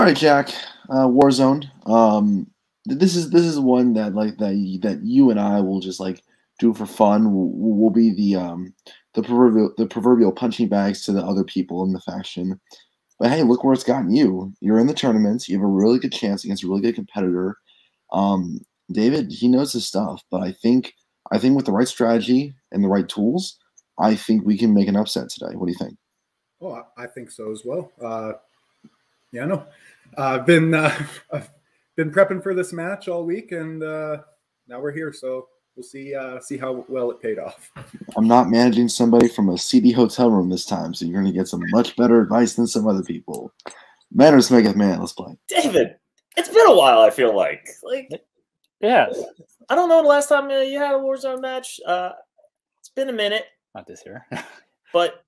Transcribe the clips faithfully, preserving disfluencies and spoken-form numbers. All right, Jack. Uh, Warzone. Um, this is this is one that like that that you and I will just like do for fun. We'll, we'll be the um, the proverbial the proverbial punching bags to the other people in the faction. But hey, look where it's gotten you. You're in the tournaments. You have a really good chance against a really good competitor. Um, David, he knows his stuff. But I think I think with the right strategy and the right tools, I think we can make an upset today. What do you think? Oh, I think so as well. Uh... Yeah, no, I've uh, been uh, I've been prepping for this match all week, and uh, now we're here. So we'll see uh, see how well it paid off. I'm not managing somebody from a seedy hotel room this time, so you're going to get some much better advice than some other people. Manners make a man. Let's play, David. It's been a while. I feel like, like, yeah. I don't know the last time you had a Warzone match. Uh, it's been a minute. Not this year, but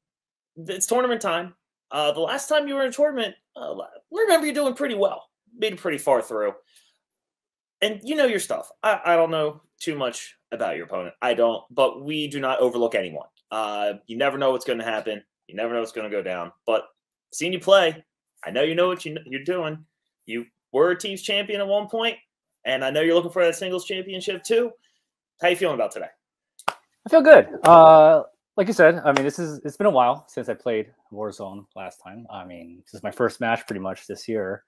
it's tournament time. Uh, the last time you were in a tournament, uh, I remember you doing pretty well, made it pretty far through, and you know your stuff. I, I don't know too much about your opponent. I don't, but we do not overlook anyone. Uh, you never know what's going to happen. You never know what's going to go down. But seeing you play, I know you know what you, you're doing. You were a team's champion at one point, and I know you're looking for that singles championship too. How you feeling about today? I feel good. Uh... Like you said, I mean, this is it's been a while since I played Warzone last time. I mean, this is my first match pretty much this year.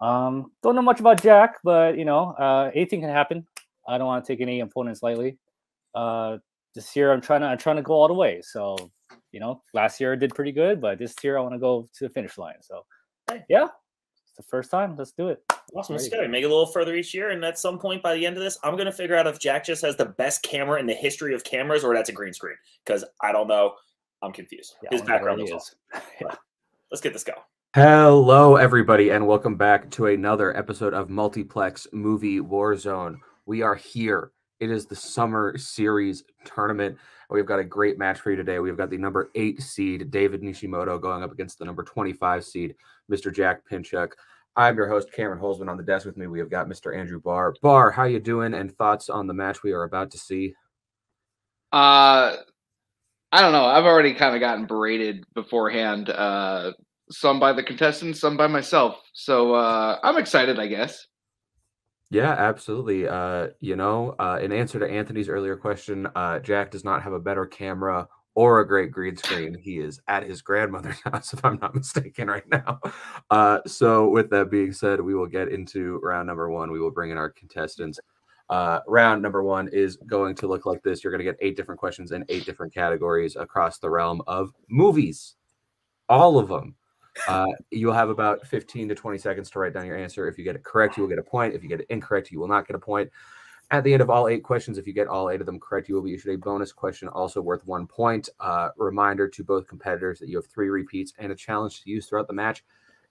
Um, don't know much about Jack, but, you know, uh, anything can happen. I don't want to take any opponents lightly. Uh, this year, I'm trying to I'm trying to go all the way. So, you know, last year I did pretty good, but this year I want to go to the finish line. So, yeah, it's the first time. Let's do it. Awesome. Let's go. Make it a little further each year, and at some point by the end of this, I'm going to figure out if Jack just has the best camera in the history of cameras or that's a green screen, because I don't know. I'm confused. Yeah, His background is awesome. Yeah. Let's get this going. Hello, everybody, and welcome back to another episode of Multiplex Movie Warzone. We are here. It is the Summer Series Tournament. We've got a great match for you today. We've got the number eight seed, David Nishimoto, going up against the number twenty-five seed, Mister Jack Pinchuk. I'm your host, Cameron Holzman. On the desk with me, we have got Mister Andrew Barr. Barr, how you doing? And thoughts on the match we are about to see? Uh, I don't know. I've already kind of gotten berated beforehand, uh, some by the contestants, some by myself. So uh, I'm excited, I guess. Yeah, absolutely. Uh, you know, uh, in answer to Anthony's earlier question, uh, Jack does not have a better camera or a great green screen. He is at his grandmother's house, if I'm not mistaken, right now. Uh, so with that being said, we will get into round number one. We will bring in our contestants. Uh, round number one is going to look like this. You're going to get eight different questions in eight different categories across the realm of movies. All of them. Uh, you'll have about fifteen to twenty seconds to write down your answer. If you get it correct, you will get a point. If you get it incorrect, you will not get a point. At the end of all eight questions, if you get all eight of them correct, you will be issued a bonus question also worth one point. Uh, reminder to both competitors that you have three repeats and a challenge to use throughout the match.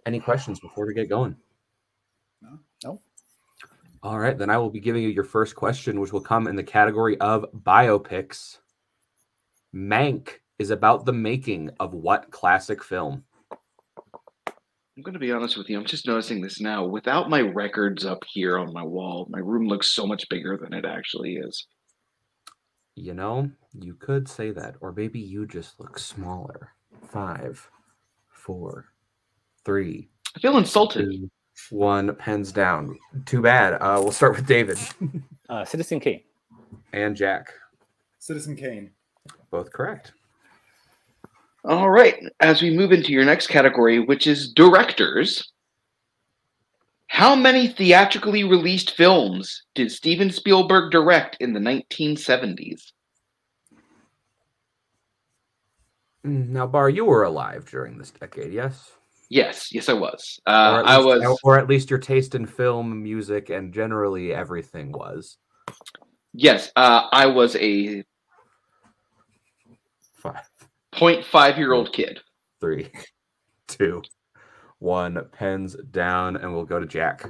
Any questions before we get going? No. No. All right, then I will be giving you your first question, which will come in the category of biopics. Mank is about the making of what classic film? I'm going to be honest with you. I'm just noticing this now. Without my records up here on my wall, my room looks so much bigger than it actually is. You know, you could say that, or maybe you just look smaller. Five, four, three. I feel insulted. Two, one, pens down. Too bad. Uh, we'll start with David. uh, Citizen Kane. And Jack. Citizen Kane. Both correct. All right, as we move into your next category, which is directors, how many theatrically released films did Steven Spielberg direct in the nineteen seventies? Now, Barr, you were alive during this decade, yes? Yes, yes, I was. Uh, I least, was, or at least your taste in film, music, and generally everything was. Yes, uh, I was a five. zero point five year old kid. Three, two, one. Pens down, and we'll go to Jack.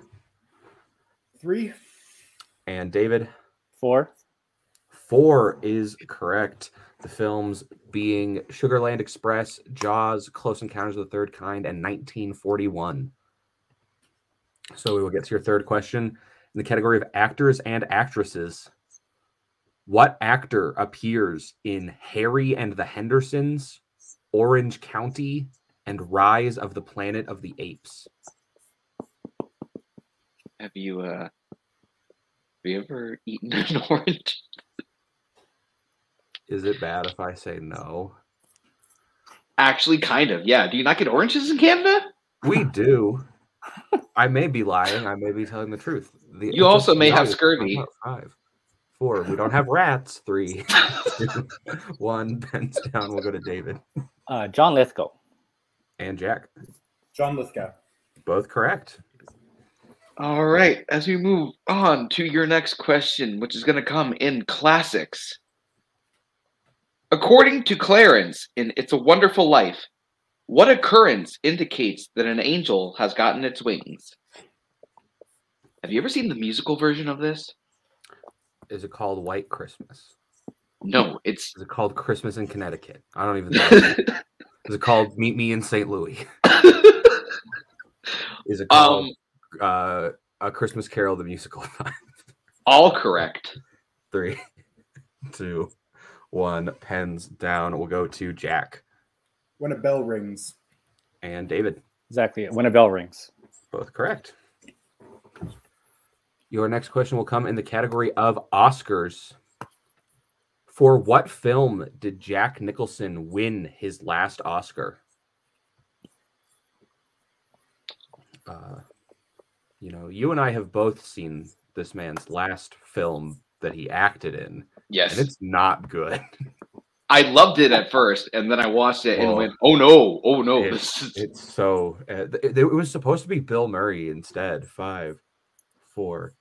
Three. And David. Four. Four is correct. The films being Sugar Land Express, Jaws, Close Encounters of the Third Kind, and nineteen forty-one. So we will get to your third question in the category of actors and actresses. What actor appears in Harry and the Hendersons, Orange County, and Rise of the Planet of the Apes? Have you, uh, have you ever eaten an orange? Is it bad if I say no? Actually, kind of, yeah. Do you not get oranges in Canada? We do. I may be lying. I may be telling the truth. The, you also may have scurvy. Five, four. We don't have rats. Three, two, one. Ben's down. We'll go to David. Uh, John Lithgow. And Jack. John Lithgow. Both correct. All right. As we move on to your next question, which is going to come in classics. According to Clarence in It's a Wonderful Life, what occurrence indicates that an angel has gotten its wings? Have you ever seen the musical version of this? Is it called White Christmas? No, it's... Is it called Christmas in Connecticut? I don't even know. Is it called Meet Me in Saint Louis? Is it called um, uh, A Christmas Carol, the musical? All correct. Three, two, one. Pens down. We'll go to Jack. When a Bell Rings. And David. Exactly. When a Bell Rings. Both correct. Your next question will come in the category of Oscars. For what film did Jack Nicholson win his last Oscar? Uh, you know, you and I have both seen this man's last film that he acted in. Yes. And it's not good. I loved it at first, and then I watched it and oh, went, oh, no, oh, no. It's, it's so... Uh, it, it was supposed to be Bill Murray instead. Five, four,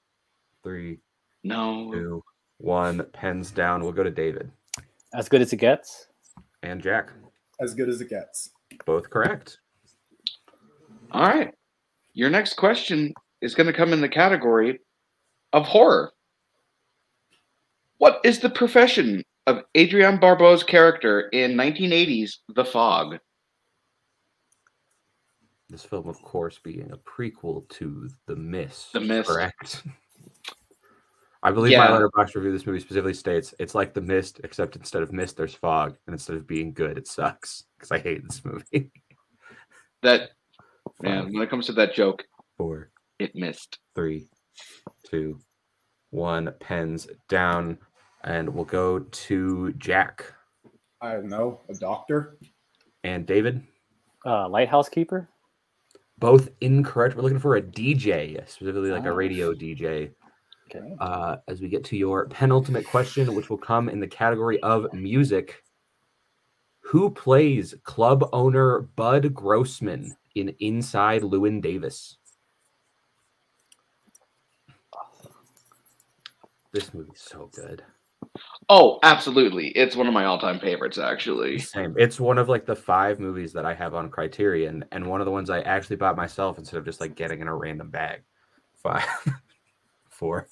three, no. two, one. Pens down. We'll go to David. As Good as It Gets. And Jack. As Good as It Gets. Both correct. All right. Your next question is going to come in the category of horror. What is the profession of Adrienne Barbeau's character in nineteen eighty's The Fog? This film, of course, being a prequel to The Mist. The Mist. Correct. I believe yeah. my Letterboxd review of this movie specifically states, it's like The Mist, except instead of mist, there's fog. And instead of being good, it sucks. Because I hate this movie. That, man, when it comes to that joke, four, it missed. Three, two, one. Pens down. And we'll go to Jack. I don't know, a doctor. And David? Uh, lighthouse keeper. Both incorrect. We're looking for a D J, specifically like oh. a radio D J. Okay. Uh, as we get to your penultimate question, which will come in the category of music. Who plays club owner Bud Grossman in Inside Llewyn Davis? This movie's so good. Oh, absolutely. It's one of my all-time favorites, actually. Same. It's one of like the five movies that I have on Criterion, and one of the ones I actually bought myself instead of just like getting in a random bag. Five, four,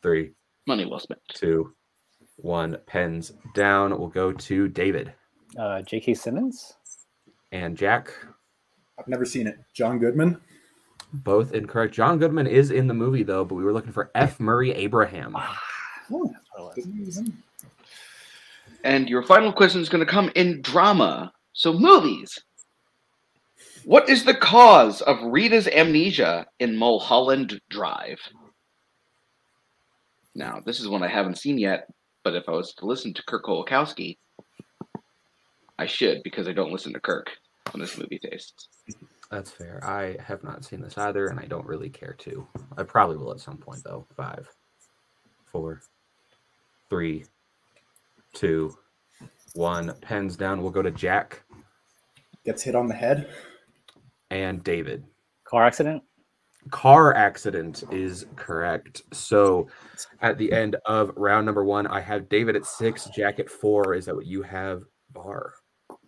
three. Money well spent. Two, one. Pens down. We'll go to David. Uh, J K. Simmons. And Jack. I've never seen it. John Goodman. Both incorrect. John Goodman is in the movie, though, but we were looking for F. Murray Abraham. Oh, and your final question is going to come in drama. So movies. What is the cause of Rita's amnesia in Mulholland Drive? Now, this is one I haven't seen yet, but if I was to listen to Kirk Kolakowski, I should, because I don't listen to Kirk on this movie taste. That's fair. I have not seen this either, and I don't really care to. I probably will at some point, though. Five, four, three, two, one. Pens down. We'll go to Jack. Gets hit on the head. And David. Car accident. Car accident is correct. So at the end of round number one, I have David at six, Jack at four. Is that what you have, Barr?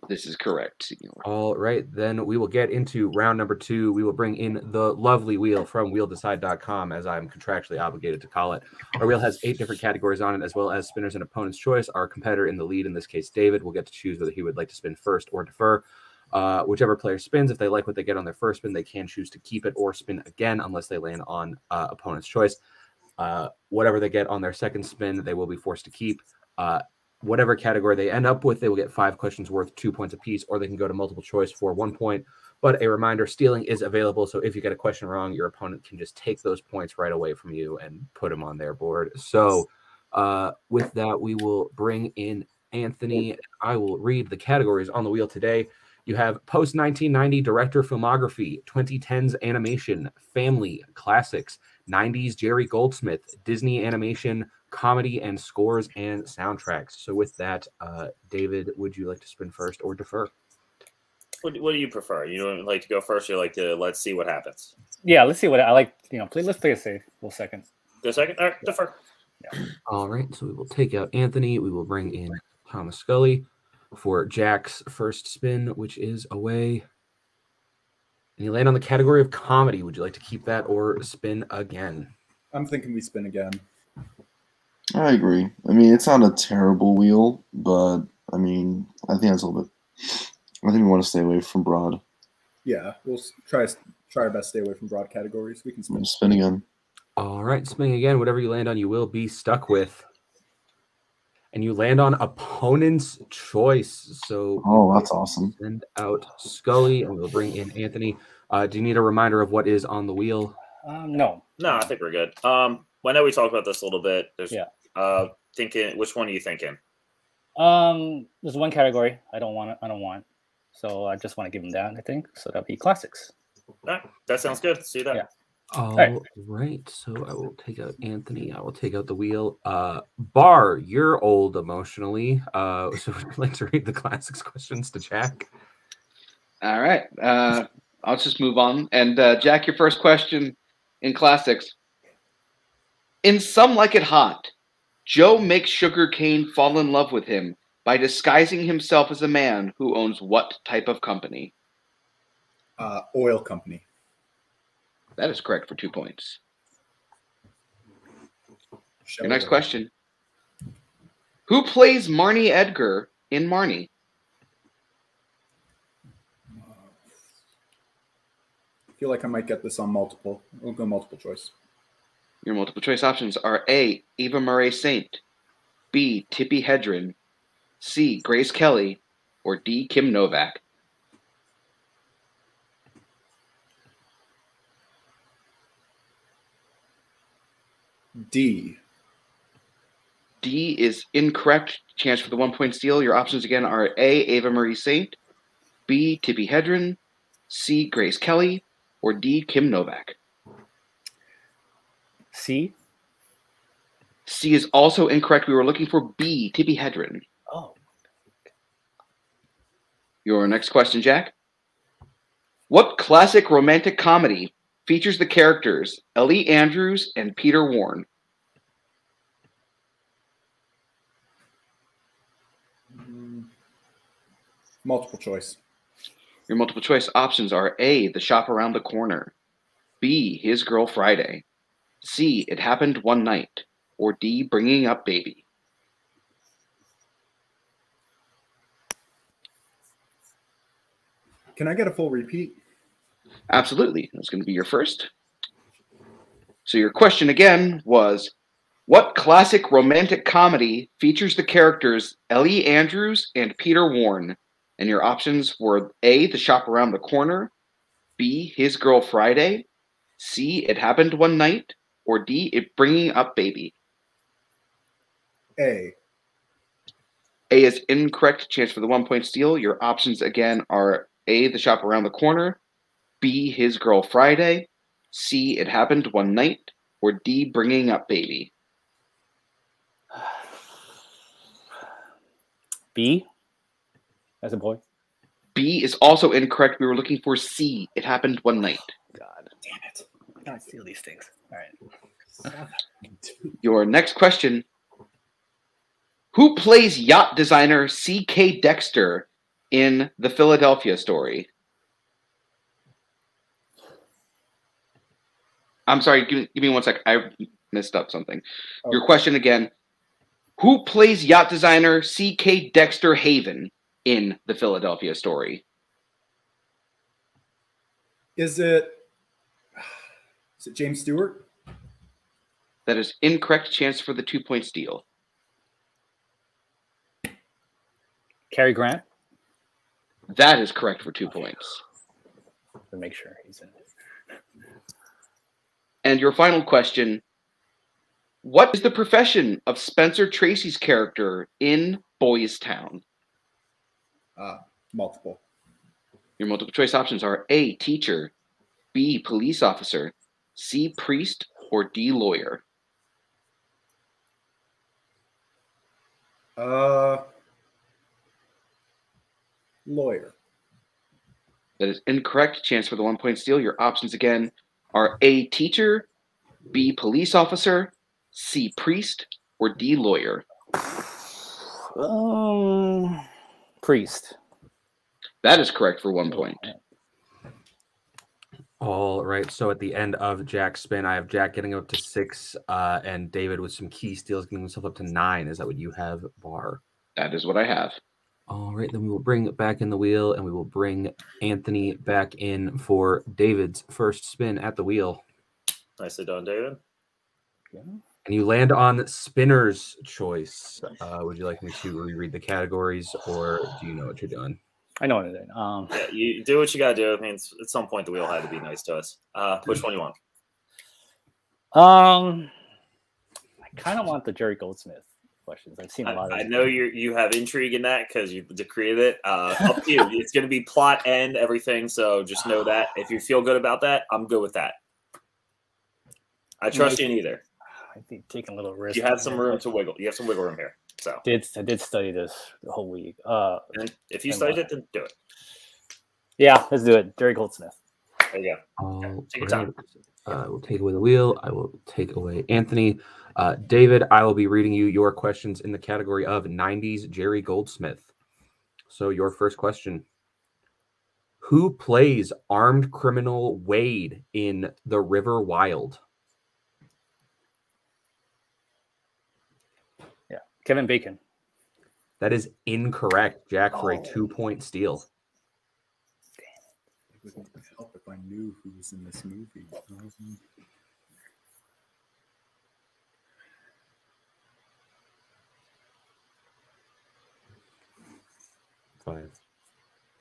This is correct, Signor. All right, then we will get into round number two. We will bring in the lovely wheel from Wheel Decide dot com, as I'm contractually obligated to call it. Our wheel has eight different categories on it, as well as spinners and opponent's choice. Our competitor in the lead, in this case, David, will get to choose whether he would like to spin first or defer. Uh, whichever player spins, if they like what they get on their first spin, they can choose to keep it or spin again, unless they land on uh, opponent's choice. Uh, whatever they get on their second spin, they will be forced to keep. Uh, Whatever category they end up with, they will get five questions worth two points apiece, or they can go to multiple choice for one point, But a reminder, stealing is available, so if you get a question wrong, your opponent can just take those points right away from you and put them on their board. So uh, with that, we will bring in Anthony. I will read the categories on the wheel today. You have post nineteen ninety director filmography, twenty tens animation, family, classics, nineties Jerry Goldsmith, Disney animation, comedy, and scores and soundtracks. So with that, uh, David, would you like to spin first or defer? What, what do you prefer? You don't like to go first, or you like to let's see what happens? Yeah, let's see what I like. You know, please, let's play a safe little second. Go second? All right, defer. Yeah. All right, so we will take out Anthony. We will bring in Thomas Scully for Jack's first spin, which is away. And you land on the category of comedy. Would you like to keep that or spin again? I'm thinking we spin again. I agree. I mean, it's not a terrible wheel, but, I mean, I think that's a little bit... I think we want to stay away from broad. Yeah, we'll try try our best to stay away from broad categories. We can spin. Spin again. All right, spinning again. Whatever you land on, you will be stuck with. And you land on opponent's choice. So oh, that's awesome. Send out Scully, and we'll bring in Anthony. Uh, do you need a reminder of what is on the wheel? Uh, no. No, I think we're good. Um, well, I know we talked about this a little bit. There's, yeah. Uh, thinking. Which one are you thinking? Um, there's one category I don't want. I don't want. So I just want to give them that, I think. So that'll be classics. Right. That sounds good. See that. Yeah. All, All right. right. So I will take out Anthony. I will take out the wheel. Uh, Barr, you're old emotionally. Uh, so would you like to read the classics questions to Jack? All right. Uh, I'll just move on. And uh, Jack, your first question in classics. In Some Like It Hot, Joe makes Sugar Cane fall in love with him by disguising himself as a man who owns what type of company? Uh, oil company. That is correct for two points. Show Your next them. question. Who plays Marnie Edgar in Marnie? Uh, I feel like I might get this on multiple. We'll go multiple choice. Your multiple choice options are A, Eva Murray Saint, B, Tippi Hedren, C, Grace Kelly, or D, Kim Novak. D. D is incorrect. Chance for the one-point steal. Your options again are A, Eva Marie Saint, B, Tippi Hedren, C, Grace Kelly, or D, Kim Novak. C. C is also incorrect. We were looking for B, Tippi Hedren. Oh. Your next question, Jack. What classic romantic comedy features the characters Ellie Andrews and Peter Warren? Multiple choice. Your multiple choice options are A, The Shop Around the Corner, B, His Girl Friday, C, It Happened One Night, or D, Bringing Up Baby. Can I get a full repeat? Absolutely. That's going to be your first. So your question again was, what classic romantic comedy features the characters Ellie Andrews and Peter Warren? And your options were A, The Shop Around the Corner, B, His Girl Friday, C, It Happened One Night, or D, It Bringing Up Baby. A. A is incorrect. Chance for the one-point steal. Your options again are A, The Shop Around the Corner, B, His Girl Friday, C, It Happened One Night, or D, Bringing Up Baby. B, as a boy. B is also incorrect. We were looking for C, It Happened One Night. God damn it. I gotta steal these things. All right. Your next question. Who plays yacht designer C K Dexter in The Philadelphia Story? I'm sorry, give, give me one sec. I messed up something. Okay. Your question again. Who plays yacht designer C K Dexter Haven in The Philadelphia Story? Is it, is it James Stewart? That is incorrect. Chance for the two-point steal. Cary Grant? That is correct for two points. to make sure he's in it. And your final question, what is the profession of Spencer Tracy's character in Boys Town? Uh, multiple. Your multiple choice options are A, teacher, B, police officer, C, priest, or D, lawyer. Uh, lawyer. That is incorrect. Chance for the one point steal. Your options again are A, teacher, B, police officer, C, priest, or D, lawyer. Um, priest. That is correct for one point. All right. So at the end of Jack's spin, I have Jack getting up to six, uh, and David with some key steals getting himself up to nine. Is that what you have, Barr? That is what I have. All right. Then we will bring back in the wheel, and we will bring Anthony back in for David's first spin at the wheel. Nicely done, David. Yeah. And you land on spinner's choice. Uh, would you like me to reread the categories, or do you know what you're doing? I know what I'm doing. Um, yeah, you do what you gotta do. I mean, it's, at some point, the wheel had to be nice to us. Uh, which one do you want? Um, I kind of want the Jerry Goldsmith questions. I've seen a lot. I, of I know you you have intrigue in that because you created it. Uh, up to you. It's gonna be plot and everything. So just know that if you feel good about that, I'm good with that. I trust you in either. I think taking a little risk. You have some room to wiggle. You have some wiggle room here. So I did, I did study this the whole week. Uh, and if you studied it, then do it. Yeah, let's do it. Jerry Goldsmith. There you go. Uh, take your time. Uh, we'll take away the wheel. I will take away Anthony. Uh, David, I will be reading you your questions in the category of nineties Jerry Goldsmith. So your first question. Who plays armed criminal Wade in The River Wild? Kevin Bacon. That is incorrect, Jack, for oh. a two-point steal. Damn. It wouldn't help if I knew who was in this movie. Five,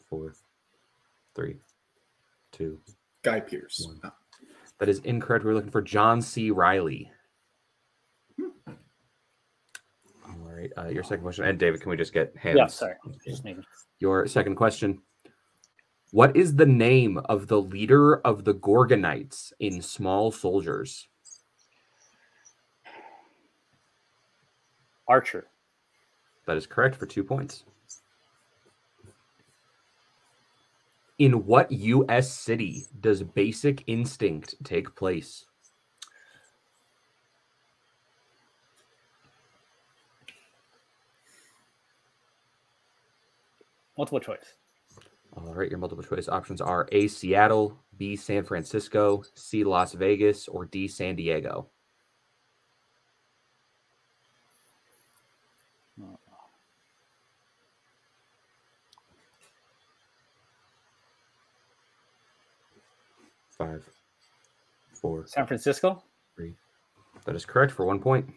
four, three, two. Guy Pearce. Oh. That is incorrect. We're looking for John C. Reilly. Uh, your second question, and David, can we just get hands? Yeah, sorry. Your second question: what is the name of the leader of the Gorgonites in Small Soldiers? Archer. That is correct for two points. In what U S city does Basic Instinct take place? Multiple choice. All right, your multiple choice options are A, Seattle, B, San Francisco, C, Las Vegas, or D, San Diego. Oh. Five, four. San Francisco? Three. That is correct for one point.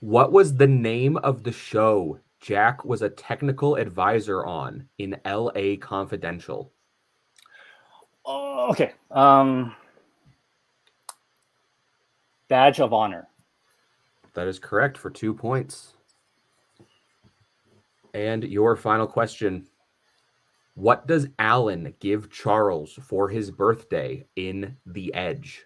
What was the name of the show Jack was a technical advisor on in L A Confidential? Oh, okay. Um, Badge of Honor. That is correct for two points. And your final question. What does Alan give Charles for his birthday in The Edge?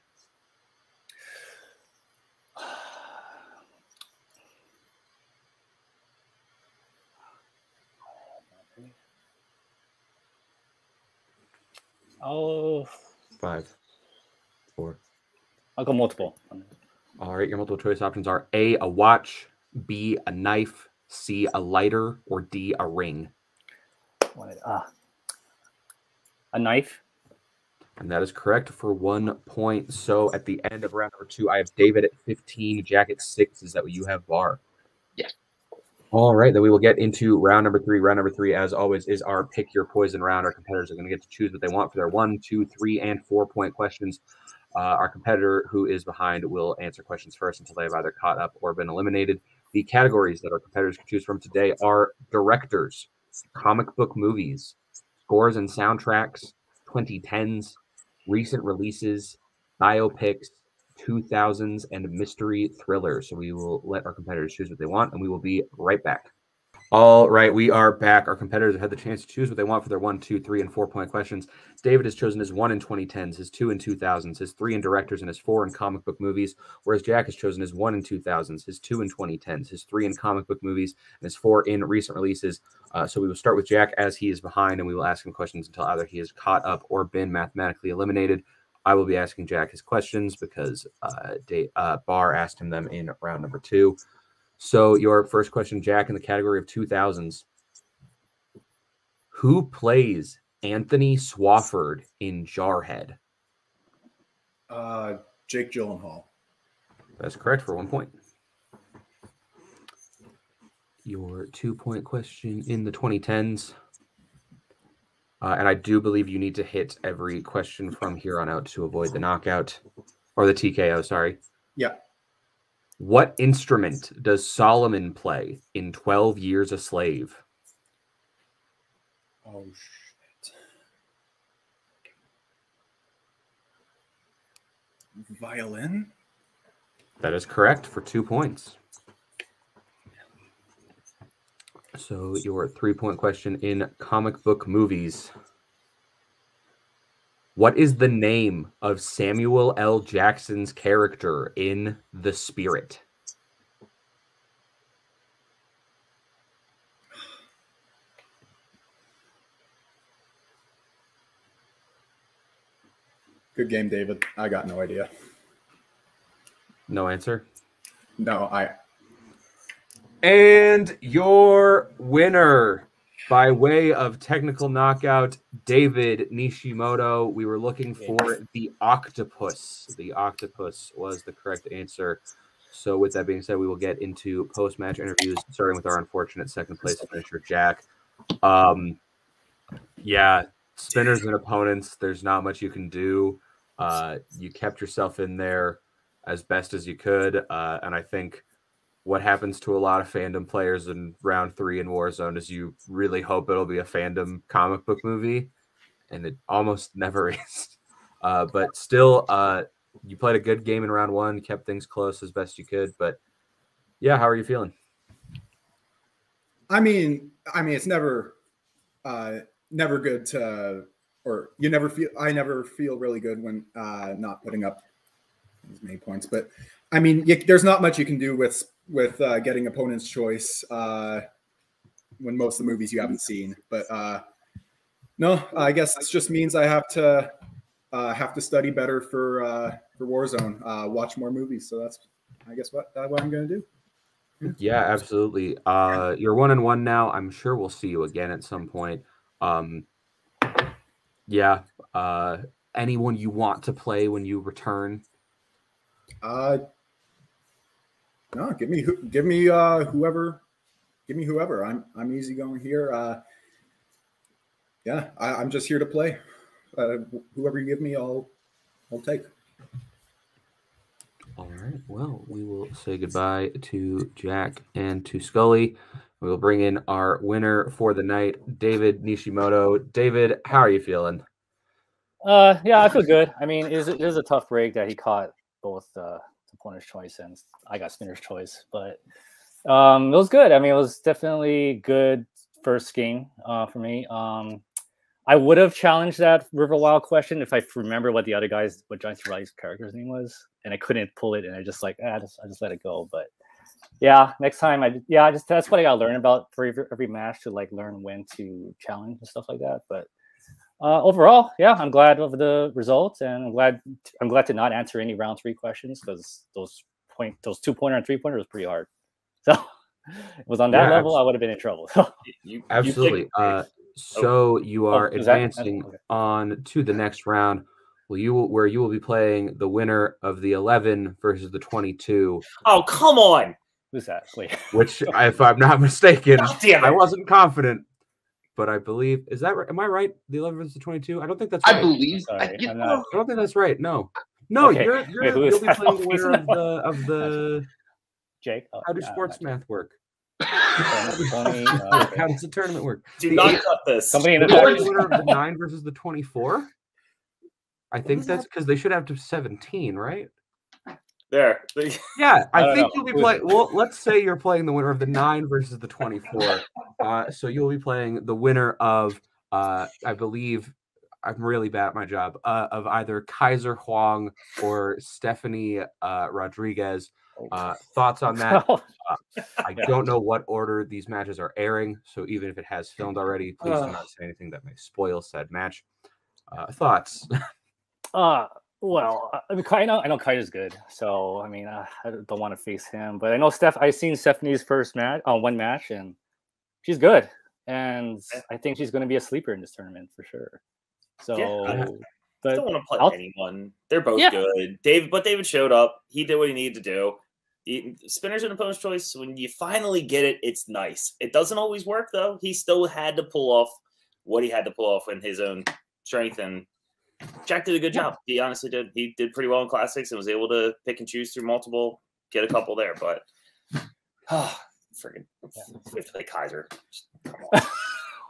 Oh, five, four. I'll go multiple. All right, your multiple choice options are A, a watch, B, a knife, C, a lighter, or D, a ring. What? Uh, a knife. And that is correct for one point. So at the end of round number two, I have David at fifteen, Jack at six. Is that what you have, Barr? Yes. All right, then we will get into round number three. Round number three, as always, is our pick your poison round. Our competitors are going to get to choose what they want for their one, two, three, and four point questions. Uh, our competitor who is behind will answer questions first until they have either caught up or been eliminated. The categories that our competitors can choose from today are directors, comic book movies, scores and soundtracks, twenty tens, recent releases, biopics, two thousands, and mystery thrillers. So we will let our competitors choose what they want, and we will be right back. All right, we are back. Our competitors have had the chance to choose what they want for their one, two, three, and four-point questions. David has chosen his one in twenty tens, his two in two thousands, his three in directors, and his four in comic book movies, whereas Jack has chosen his one in two thousands, his two in twenty tens, his three in comic book movies, and his four in recent releases. Uh, so we will start with Jack as he is behind, and we will ask him questions until either he is caught up or been mathematically eliminated. I will be asking Jack his questions because uh, Dave, uh, Barr asked him them in round number two. So your first question, Jack, in the category of two thousands. Who plays Anthony Swofford in Jarhead? Uh, Jake Gyllenhaal. That's correct for one point. Your two-point question in the twenty tens. Uh, and I do believe you need to hit every question from here on out to avoid the knockout or the T K O, sorry. Yeah. What instrument does Solomon play in twelve years a Slave? Oh, shit. Violin? That is correct for two points. So your three-point question in comic book movies. What is the name of Samuel L. Jackson's character in The Spirit? Good game, David. I got no idea. No answer? No, I... And your winner, by way of technical knockout, David Nishimoto. We were looking for the octopus. The octopus was the correct answer. So with that being said, we will get into post-match interviews, starting with our unfortunate second-place finisher, Jack. Um, yeah, spinners and opponents, there's not much you can do. Uh, you kept yourself in there as best as you could, uh, and I think what happens to a lot of fandom players in round three in Warzone is you really hope it'll be a fandom comic book movie, and it almost never is. Uh, but still, uh, you played a good game in round one, kept things close as best you could. But yeah, how are you feeling? I mean, I mean, it's never, uh, never good to, or you never feel. I never feel really good when uh, not putting up as many points. But I mean, you, there's not much you can do with. with uh, getting opponent's choice uh, when most of the movies you haven't seen. But uh, no, I guess this just means I have to uh, have to study better for uh, for Warzone, uh, watch more movies. So that's, I guess, what, uh, what I'm going to do. Yeah, yeah, absolutely. Uh, you're one and one now. I'm sure we'll see you again at some point. Um, yeah. Uh, anyone you want to play when you return? Uh. No, give me, give me uh, whoever, give me whoever. I'm, I'm easy going here. Uh, yeah, I, I'm just here to play. Uh, whoever you give me, I'll, I'll take. All right. Well, we will say goodbye to Jack and to Scully. We will bring in our winner for the night, David Nishimoto. David, how are you feeling? Uh, yeah, I feel good. I mean, it was, it was a tough break that he caught both. Uh, Pointer's choice, and I got spinner's choice, but um, it was good. I mean, it was definitely good first game uh, for me. Um, I would have challenged that River Wild question if I remember what the other guys, what John C. Reilly's character's name was, and I couldn't pull it, and I just like, ah, I just, I just let it go. But yeah, next time, I yeah, I just that's what I got to learn about for every, every match, to like learn when to challenge and stuff like that. But Uh, overall, yeah, I'm glad of the results, and I'm glad I'm glad to not answer any round three questions, because those point those two pointer and three pointer was pretty hard. So it was on that yeah, level, absolutely. I would have been in trouble. So you, absolutely. You uh, so you are oh, advancing okay. on to the next round, where you will, where you will be playing the winner of the eleven versus the twenty-two. Oh, come on! Who's that? Wait. Which, if I'm not mistaken, I wasn't confident. But I believe, is that right? Am I right? The eleven versus the twenty-two? I don't think that's right. I believe. I, you know, I don't think that's right. No. No, okay. you're, you're, Wait, you'll be playing the winner of the, of the... Jake? Oh, how do yeah, sports math work? twenty, uh, How does the tournament work? Do the not eight, cut this. Somebody in the winner of the nine versus the twenty-four. I think that's because that? they should have to seventeen, right? There. Yeah, I, I think know. you'll be playing. Well, let's say you're playing the winner of the nine versus the twenty-four. Uh, so you'll be playing the winner of, uh, I believe, I'm really bad at my job, uh, of either Kaiser Huang or Stephanie uh, Rodriguez. Uh, thoughts on that? Uh, I don't know what order these matches are airing, so even if it has filmed already, please uh, do not say anything that may spoil said match. Uh, thoughts? Uh, well, I mean, I know, I know Kaiser's good, so I mean, uh, I don't want to face him, but I know Steph. I've seen Stephanie's first match, on uh, one match, and she's good, and I think she's going to be a sleeper in this tournament for sure. So. Yeah. But I don't want to play I'll, anyone. They're both yeah. good. Dave, but David showed up. He did what he needed to do. He, spinner's an opponent's choice. When you finally get it, it's nice. It doesn't always work, though. He still had to pull off what he had to pull off in his own strength. And Jack did a good yeah. job. He honestly did. He did pretty well in classics and was able to pick and choose through multiple, get a couple there. But, oh, freaking, we have to play Kaiser. Just, come on.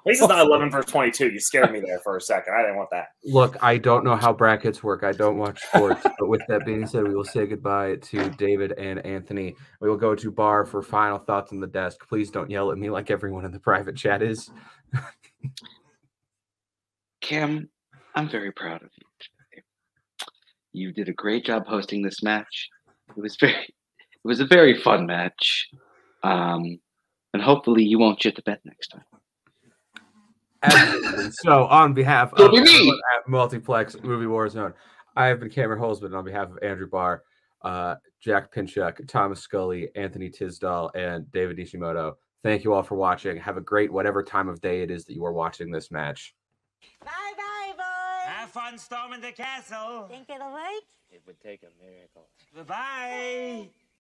At least it's not eleven versus twenty-two. You scared me there for a second. I didn't want that. Look, I don't know how brackets work. I don't watch sports. But with that being said, we will say goodbye to David and Anthony. We will go to Barr for final thoughts on the desk. Please don't yell at me like everyone in the private chat is. Kim, I'm very proud of you today. You did a great job hosting this match. It was very, it was a very fun match. Um, and hopefully you won't shit the bed next time. Absolutely. So, on behalf of at Multiplex Movie Warzone, I have been Cameron Holzman, and on behalf of Andrew Barr, uh, Jack Pinchuk, Thomas Scully, Anthony Tisdall, and David Nishimoto, thank you all for watching. Have a great whatever time of day it is that you are watching this match. Bye-bye, boys. Have fun storming the castle. Think it'll work? It would take a miracle. Bye-bye.